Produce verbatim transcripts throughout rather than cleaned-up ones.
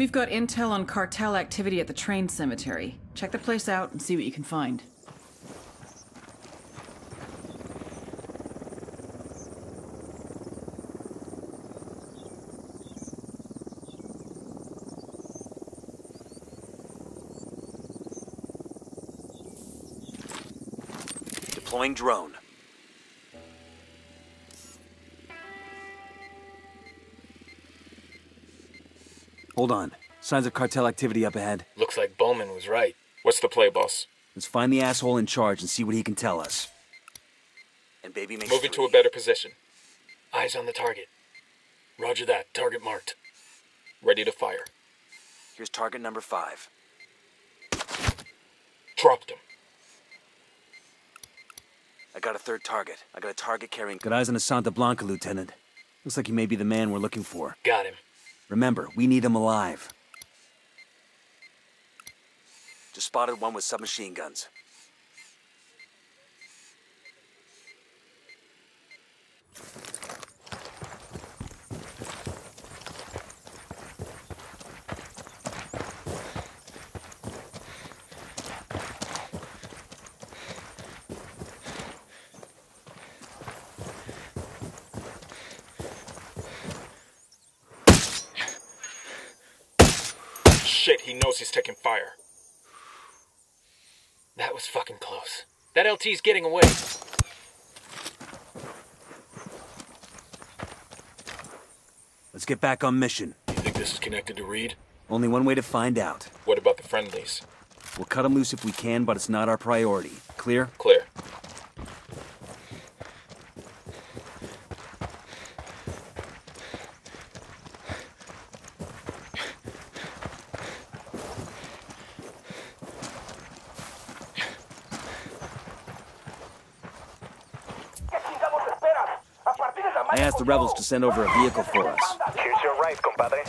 We've got intel on cartel activity at the train cemetery. Check the place out and see what you can find. Deploying drone. Hold on. Signs of cartel activity up ahead. Looks like Bowman was right. What's the play, boss? Let's find the asshole in charge and see what he can tell us. And baby makes Move it three. to a better position. Eyes on the target. Roger that. Target marked. Ready to fire. Here's target number five. Dropped him. I got a third target. I got a target carrying... Got eyes on a Santa Blanca, Lieutenant. Looks like he may be the man we're looking for. Got him. Remember, we need him alive. Just spotted one with submachine guns. He knows he's taking fire. That was fucking close. That L T's getting away. Let's get back on mission. You think this is connected to Reed? Only one way to find out. What about the friendlies? We'll cut them loose if we can, but it's not our priority. Clear? Clear. I asked the rebels to send over a vehicle for us. Here's your right, compadre.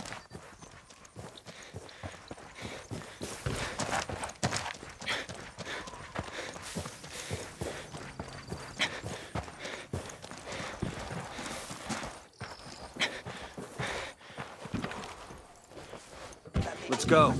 Let's go.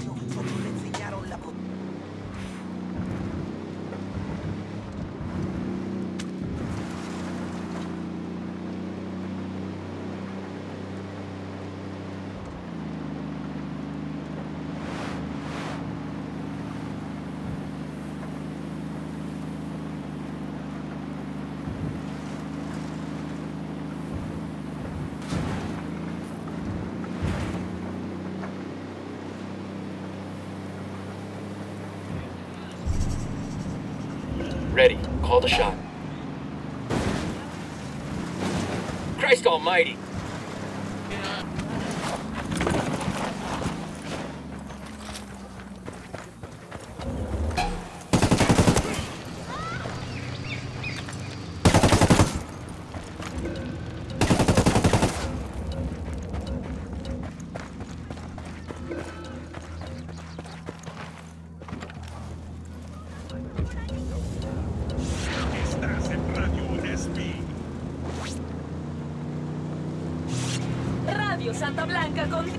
Ready. Call the shot. Christ almighty! Santa Blanca con...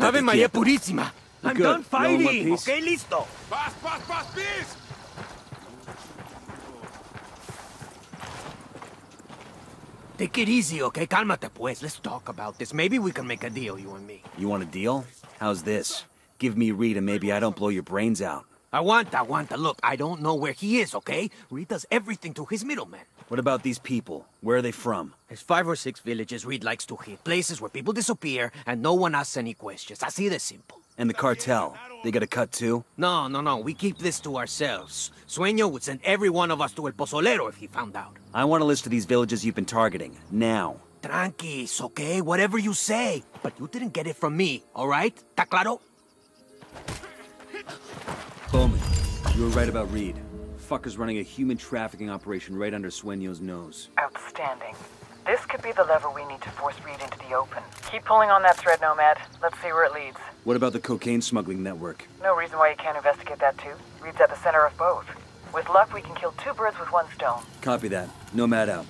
Ave María Purísima! I'm done fighting! No, okay, listo! Pass, pass, pass, please! Take it easy, okay? Cálmate, pues. Let's talk about this. Maybe we can make a deal, you and me. You want a deal? How's this? Give me Rita, maybe I don't blow your brains out. Aguanta, aguanta. Look, I don't know where he is, okay? Rita's everything to his middleman. What about these people? Where are they from? There's five or six villages Reed likes to hit. Places where people disappear and no one asks any questions. Así de simple. And the cartel, they got a cut too? No, no, no, we keep this to ourselves. Sueño would send every one of us to El Pozolero if he found out. I want a list of these villages you've been targeting, now. Tranquis, okay? Whatever you say. But you didn't get it from me, alright? Ta claro? Bowman, you were right about Reed. Fucker's running a human trafficking operation right under Sueño's nose. Outstanding. This could be the lever we need to force Reed into the open. Keep pulling on that thread, Nomad. Let's see where it leads. What about the cocaine smuggling network? No reason why you can't investigate that too. Reed's at the center of both. With luck, we can kill two birds with one stone. Copy that. Nomad out.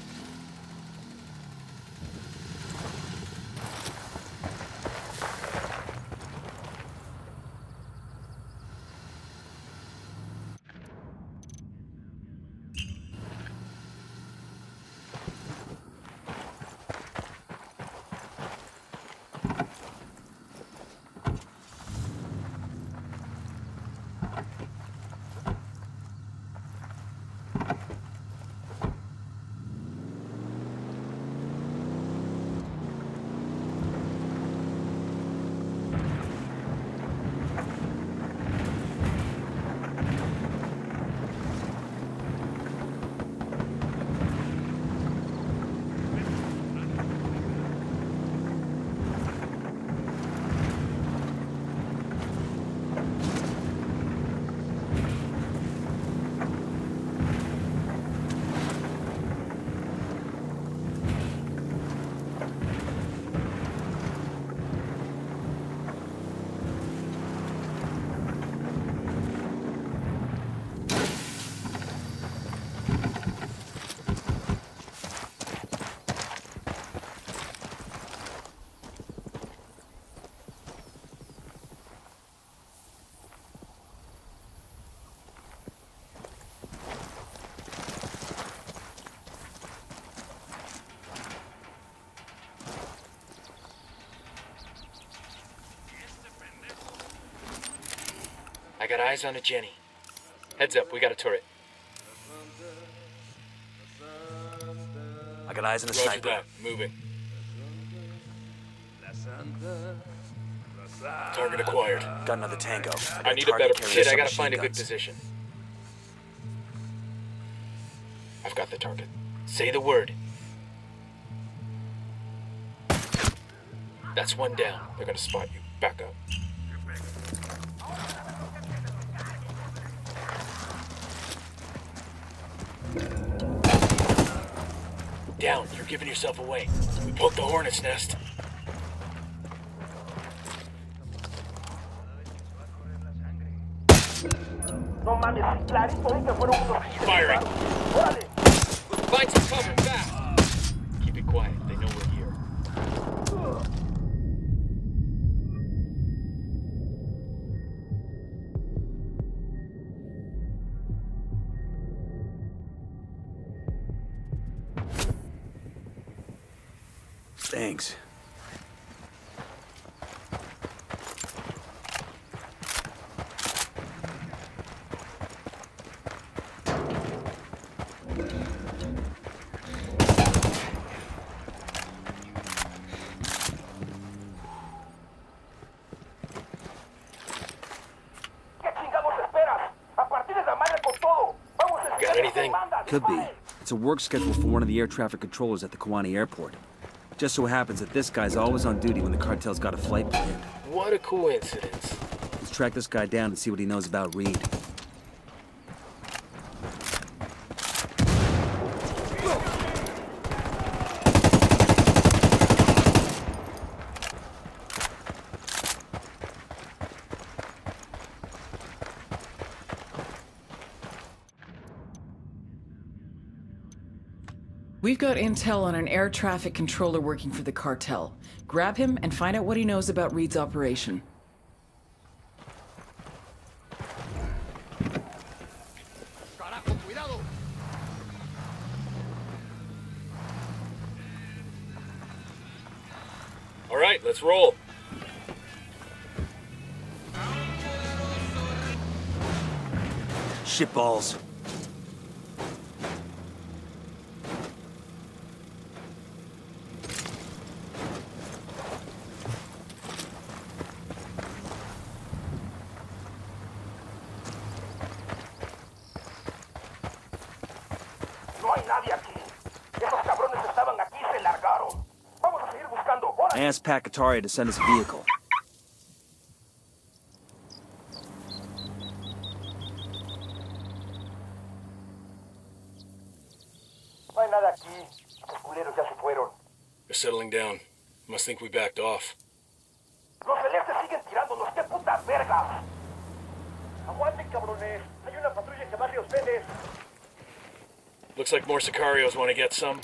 I got eyes on a Jenny. Heads up, we got a turret. I got eyes on a sniper. Roger that, moving. Target acquired. Got another tango. I, I need a better position. I gotta find guns. a good position. I've got the target. Say the word. That's one down. They're gonna spot you. Back up. Down. You're giving yourself away. We poked the hornet's nest. Firing. Find some cover fast. Keep it quiet. They know we're here. Thanks. Got anything? Could be. It's a work schedule for one of the air traffic controllers at the Kowani airport. Just so happens that this guy's always on duty when the cartel's got a flight planned. What a coincidence. Let's track this guy down and see what he knows about Reed. We've got intel on an air traffic controller working for the cartel. Grab him and find out what he knows about Reed's operation. All right, let's roll. Shitballs. I asked Pakataria to send us a vehicle. They're settling down. Must think we backed off. Looks like more sicarios want to get some.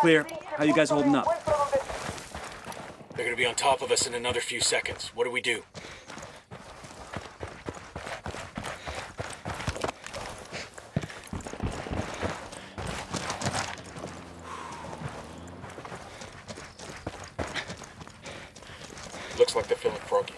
Clear. How you guys holding up? They're gonna be on top of us in another few seconds. What do we do? Looks like they're feeling froggy.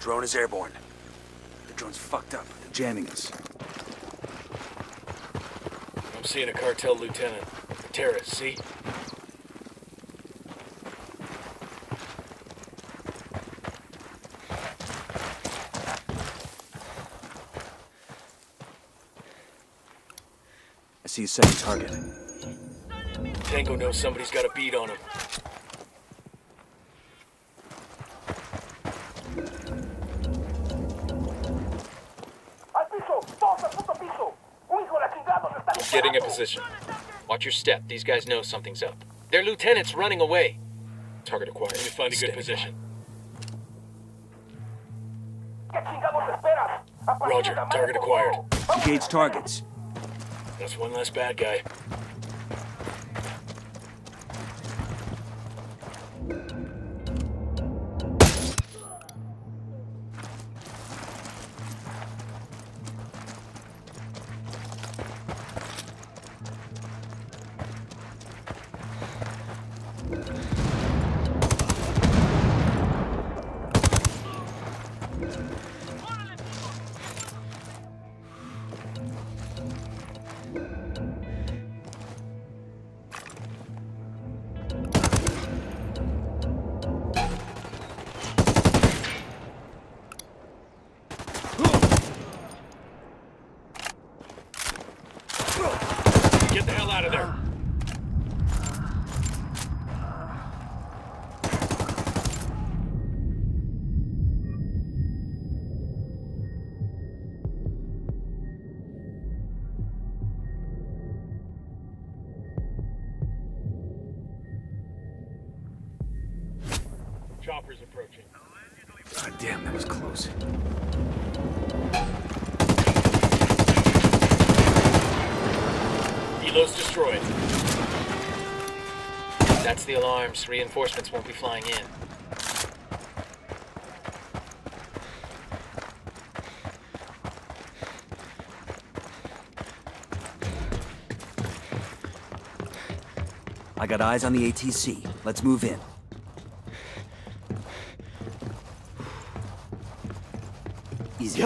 Drone is airborne. The drone's fucked up. They're jamming us. I'm seeing a cartel lieutenant. A terrorist, see? I see a second target. Tango knows somebody's got a bead on him. Getting a position. Watch your step. These guys know something's up. Their lieutenant's running away. Target acquired. Let me find a good position. Roger. Target acquired. Engage targets. That's one less bad guy. Chopper's approaching. God damn, that was close. Helos destroyed. That's the alarms. Reinforcements won't be flying in. I got eyes on the A T C. Let's move in. Easy.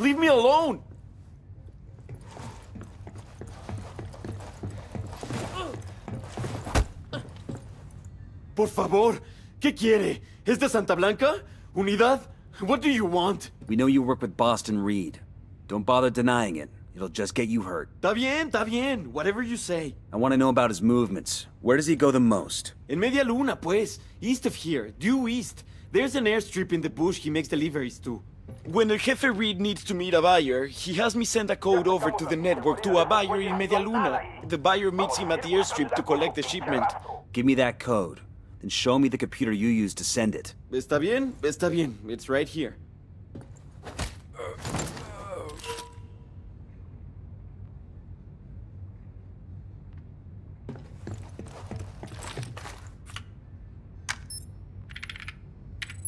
Leave me alone! Por favor, ¿qué quiere? ¿Es de Santa Blanca? ¿Unidad? What do you want? We know you work with Boston Reed. Don't bother denying it. It'll just get you hurt. Está bien, está bien. Whatever you say. I want to know about his movements. Where does he go the most? En Media Luna, pues. East of here. Due east. There's an airstrip in the bush he makes deliveries to. When El Jefe Reed needs to meet a buyer, he has me send a code over to the network to a buyer in Media Luna. The buyer meets him at the airstrip to collect the shipment. Give me that code. And show me the computer you used to send it. Está bien, está bien. It's right here.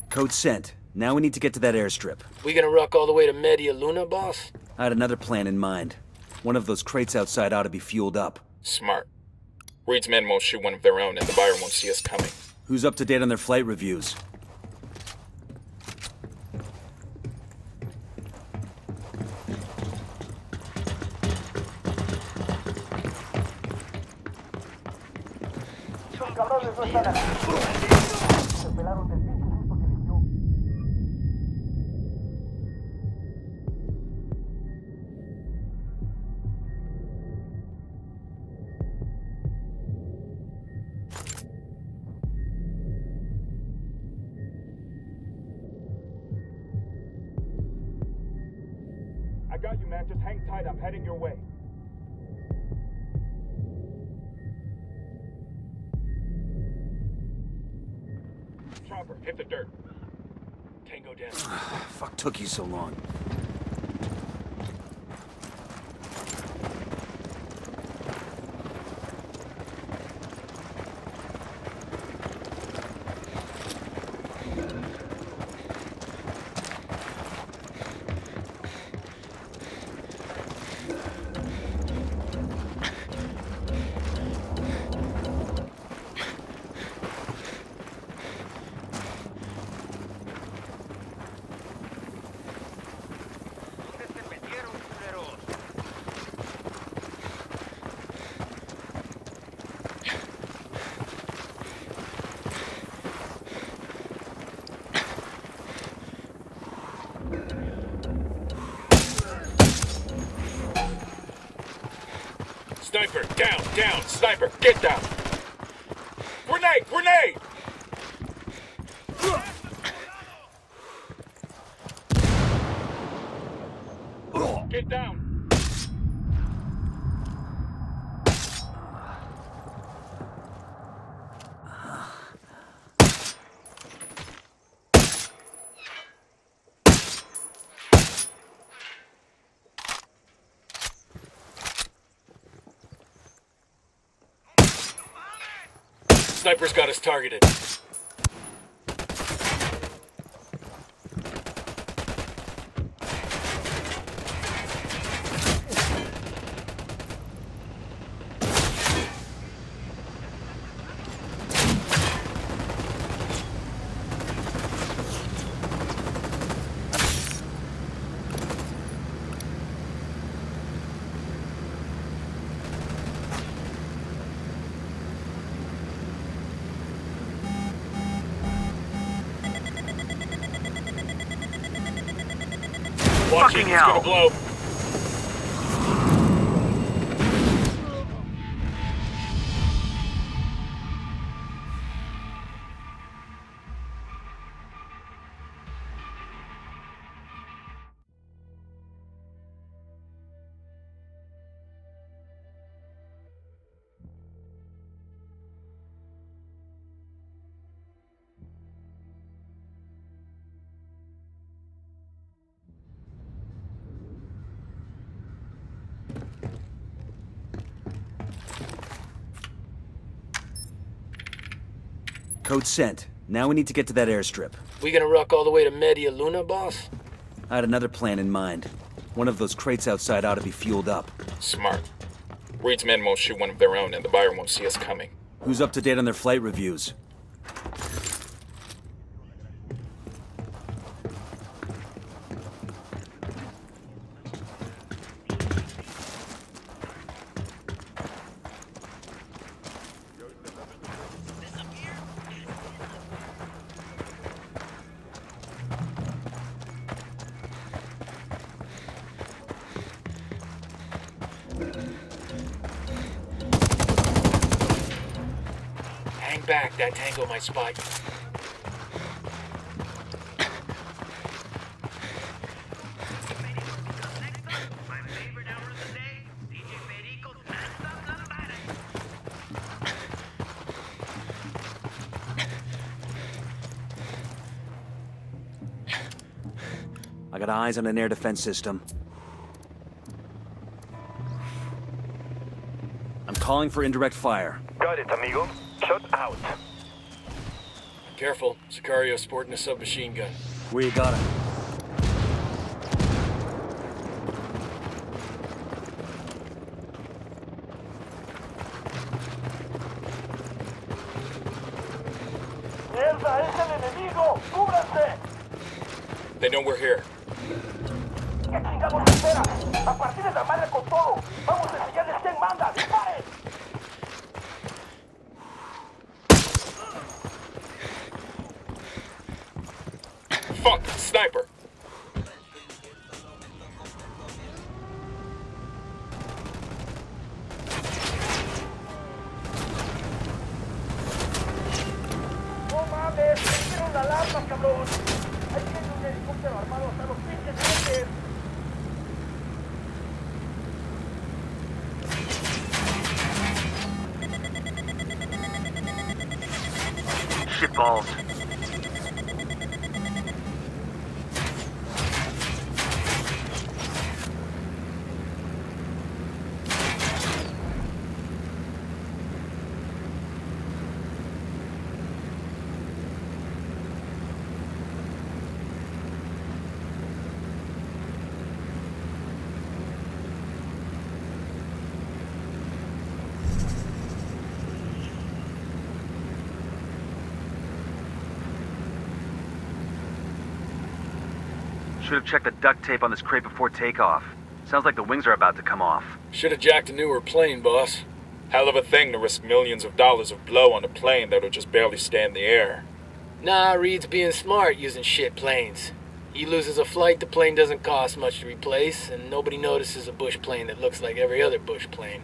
Code sent. Now we need to get to that airstrip. We gonna rock all the way to Media Luna, boss? I had another plan in mind. One of those crates outside ought to be fueled up. Smart. Reed's men won't shoot one of their own, and the buyer won't see us coming. Who's up to date on their flight reviews? I got you, man. Just hang tight. I'm heading your way. Chopper, hit the dirt. Tango down. Fuck, took you so long. Sniper, down, down, sniper, get down! Grenade, grenade! Get down! Sniper's got us targeted. Watch it, it's gonna blow. Code sent. Now we need to get to that airstrip. We gonna ruck all the way to Media Luna, boss? I had another plan in mind. One of those crates outside ought to be fueled up. Smart. Reed's men won't shoot one of their own and the buyer won't see us coming. Who's up to date on their flight reviews? Back, that tango might spike. I got eyes on an air defense system. I'm calling for indirect fire. Got it, amigo. Shut out. Careful, Sicario's sporting a submachine gun. We got him. They know we're here. Fuck, sniper! Shit balls. Should have checked the duct tape on this crate before takeoff. Sounds like the wings are about to come off. Should have jacked a newer plane, boss. Hell of a thing to risk millions of dollars of blow on a plane that'll just barely stand the air. Nah, Reed's being smart using shit planes. He loses a flight the plane doesn't cost much to replace, and nobody notices a bush plane that looks like every other bush plane.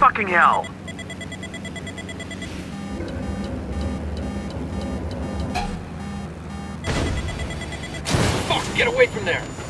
Fucking hell! Fuck, get away from there!